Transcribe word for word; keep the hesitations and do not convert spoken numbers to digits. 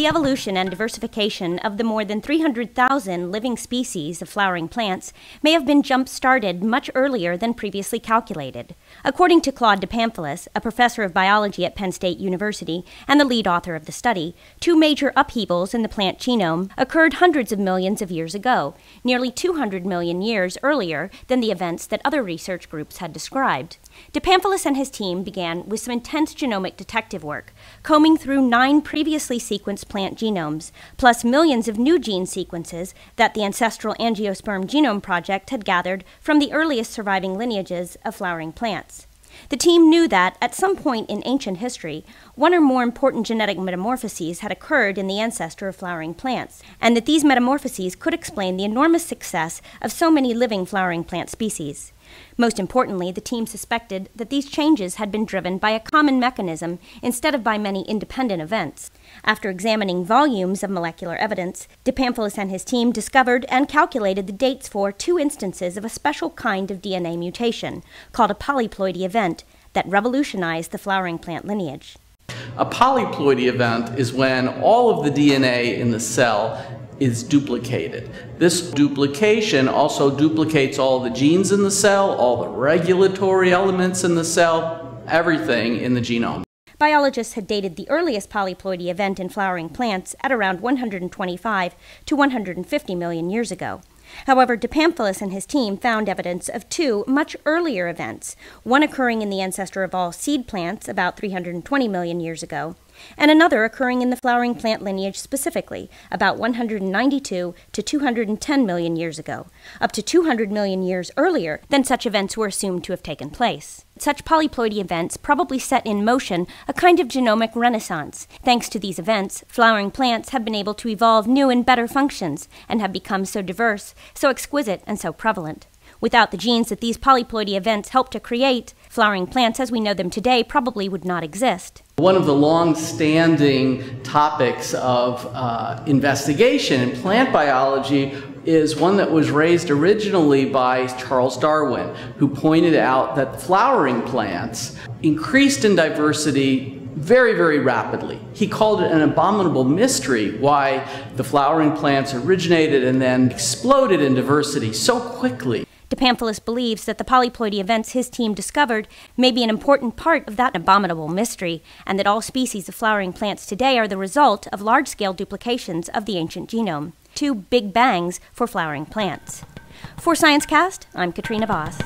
The evolution and diversification of the more than three hundred thousand living species of flowering plants may have been jump-started much earlier than previously calculated, according to Claude DePamphilis, a professor of biology at Penn State University and the lead author of the study. Two major upheavals in the plant genome occurred hundreds of millions of years ago, nearly two hundred million years earlier than the events that other research groups had described. DePamphilis and his team began with some intense genomic detective work, combing through nine previously sequenced plant genomes, plus millions of new gene sequences that the ancestral Angiosperm Genome Project had gathered from the earliest surviving lineages of flowering plants. The team knew that, at some point in ancient history, one or more important genetic metamorphoses had occurred in the ancestor of flowering plants, and that these metamorphoses could explain the enormous success of so many living flowering plant species. Most importantly, the team suspected that these changes had been driven by a common mechanism instead of by many independent events. After examining volumes of molecular evidence, DePamphilis and his team discovered and calculated the dates for two instances of a special kind of D N A mutation, called a polyploidy event, that revolutionized the flowering plant lineage. A polyploidy event is when all of the D N A in the cell is duplicated. This duplication also duplicates all the genes in the cell, all the regulatory elements in the cell, everything in the genome. Biologists had dated the earliest polyploidy event in flowering plants at around one hundred twenty-five to one hundred fifty million years ago. However, DePamphilis and his team found evidence of two much earlier events, one occurring in the ancestor of all seed plants about three hundred twenty million years ago, and another occurring in the flowering plant lineage specifically about one hundred ninety-two to two hundred ten million years ago, up to two hundred million years earlier than such events were assumed to have taken place. Such polyploidy events probably set in motion a kind of genomic renaissance. Thanks to these events, flowering plants have been able to evolve new and better functions and have become so diverse, so exquisite, and so prevalent. Without the genes that these polyploidy events helped to create, flowering plants as we know them today probably would not exist. One of the long-standing topics of uh, investigation in plant biology is one that was raised originally by Charles Darwin, who pointed out that flowering plants increased in diversity very, very rapidly. He called it an abominable mystery why the flowering plants originated and then exploded in diversity so quickly. DePamphilis believes that the polyploidy events his team discovered may be an important part of that abominable mystery, and that all species of flowering plants today are the result of large-scale duplications of the ancient genome. Two big bangs for flowering plants. For ScienceCast, I'm Katrina Voss.